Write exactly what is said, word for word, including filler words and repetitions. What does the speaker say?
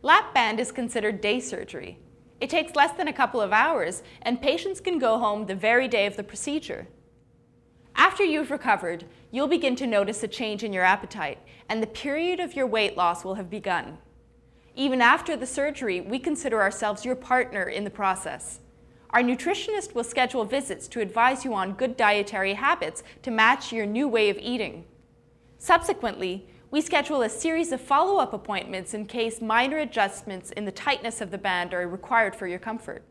Lap-Band is considered day surgery. It takes less than a couple of hours, and patients can go home the very day of the procedure. After you've recovered, you'll begin to notice a change in your appetite, and the period of your weight loss will have begun. Even after the surgery, we consider ourselves your partner in the process. Our nutritionist will schedule visits to advise you on good dietary habits to match your new way of eating. Subsequently, we schedule a series of follow-up appointments in case minor adjustments in the tightness of the band are required for your comfort.